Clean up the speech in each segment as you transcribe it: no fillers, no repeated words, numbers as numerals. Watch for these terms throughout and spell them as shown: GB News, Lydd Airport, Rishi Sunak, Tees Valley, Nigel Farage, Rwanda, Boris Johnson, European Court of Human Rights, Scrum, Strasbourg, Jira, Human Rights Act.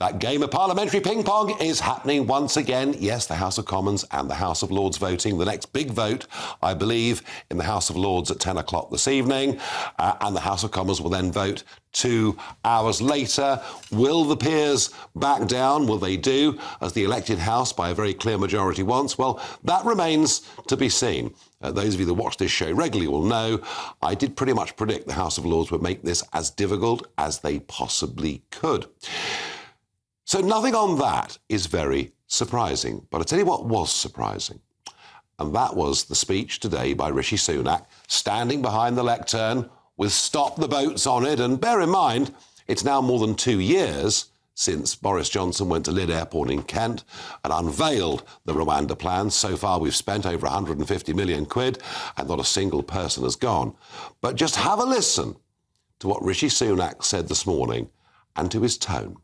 That game of parliamentary ping-pong is happening once again. Yes, the House of Commons and the House of Lords voting. The next big vote, I believe, in the House of Lords at 10 o'clock this evening. And the House of Commons will then vote 2 hours later. Will the peers back down? Will they do, as the elected House by a very clear majority wants? Well, that remains to be seen. Those of you that watch this show regularly will know I did pretty much predict the House of Lords would make this as difficult as they possibly could. So nothing on that is very surprising. But I'll tell you what was surprising, and that was the speech today by Rishi Sunak, standing behind the lectern with Stop the Boats on it. And bear in mind, it's now more than 2 years since Boris Johnson went to Lydd Airport in Kent and unveiled the Rwanda plan. So far, we've spent over 150 million quid and not a single person has gone. But just have a listen to what Rishi Sunak said this morning and to his tone.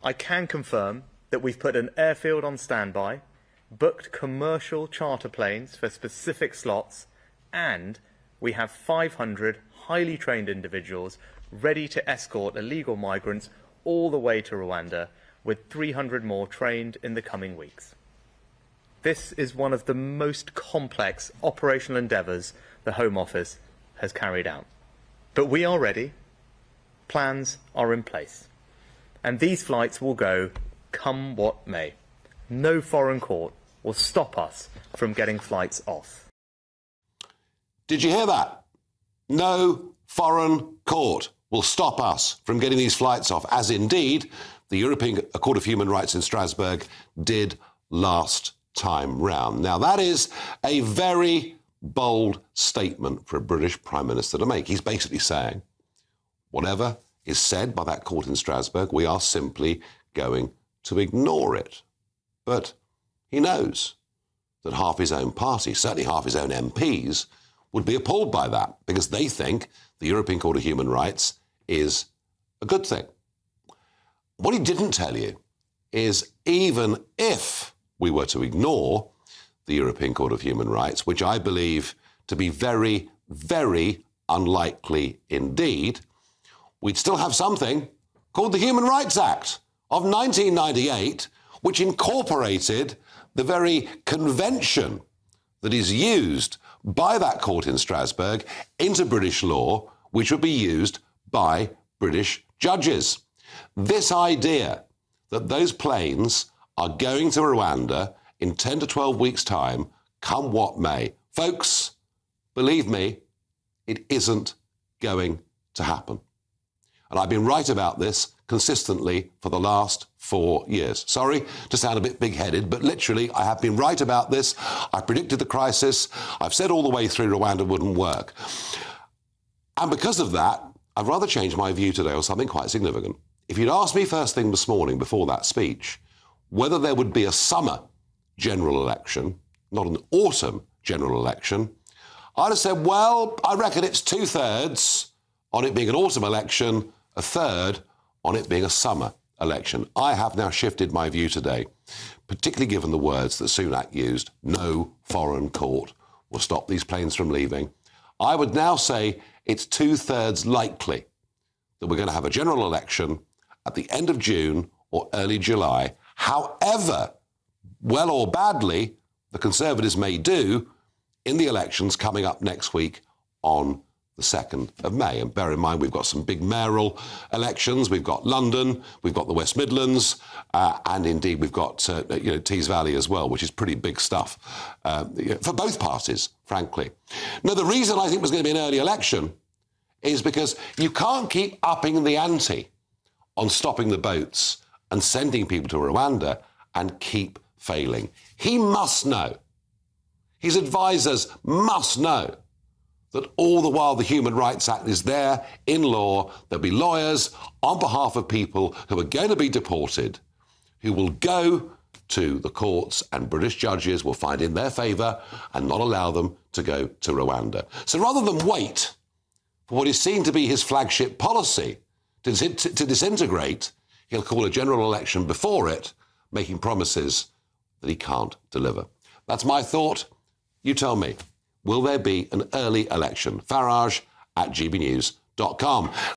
I can confirm that we've put an airfield on standby, booked commercial charter planes for specific slots, and we have 500 highly trained individuals ready to escort illegal migrants all the way to Rwanda, with 300 more trained in the coming weeks. This is one of the most complex operational endeavours the Home Office has carried out. But we are ready. Plans are in place. And these flights will go come what may. No foreign court will stop us from getting flights off. Did you hear that? No foreign court will stop us from getting these flights off, as indeed the European Court of Human Rights in Strasbourg did last time round. Now, that is a very bold statement for a British Prime Minister to make. He's basically saying, whatever is said by that court in Strasbourg, we are simply going to ignore it. But he knows that half his own party, certainly half his own MPs, would be appalled by that, because they think the European Court of Human Rights is a good thing. What he didn't tell you is, even if we were to ignore the European Court of Human Rights, which I believe to be very, very unlikely indeed, we'd still have something called the Human Rights Act of 1998, which incorporated the very convention that is used by that court in Strasbourg into British law, which would be used by British judges. This idea that those planes are going to Rwanda in 10 to 12 weeks' time, come what may. Folks, believe me, it isn't going to happen. And I've been right about this consistently for the last 4 years. Sorry to sound a bit big-headed, but literally I have been right about this. I predicted the crisis. I've said all the way through Rwanda wouldn't work. And because of that, I've rather changed my view today on something quite significant. If you'd asked me first thing this morning before that speech whether there would be a summer general election, not an autumn general election, I'd have said, well, I reckon it's 2/3 on it being an autumn election, 1/3 on it being a summer election. I have now shifted my view today, particularly given the words that Sunak used, no foreign court will stop these planes from leaving. I would now say it's 2/3 likely that we're going to have a general election at the end of June or early July. However well or badly the Conservatives may do in the elections coming up next week on the 2nd of May. And bear in mind, we've got some big mayoral elections. We've got London, we've got the West Midlands, and indeed we've got Tees Valley as well, which is pretty big stuff for both parties, frankly. Now, the reason I think there's going to be an early election is because you can't keep upping the ante on stopping the boats and sending people to Rwanda and keep failing. He must know, his advisers must know, that all the while the Human Rights Act is there in law, there'll be lawyers on behalf of people who are going to be deported, who will go to the courts, and British judges will find in their favour and not allow them to go to Rwanda. So rather than wait for what is seen to be his flagship policy to disintegrate, he'll call a general election before it, making promises that he can't deliver. That's my thought. You tell me. Will there be an early election? Farage at gbnews.com.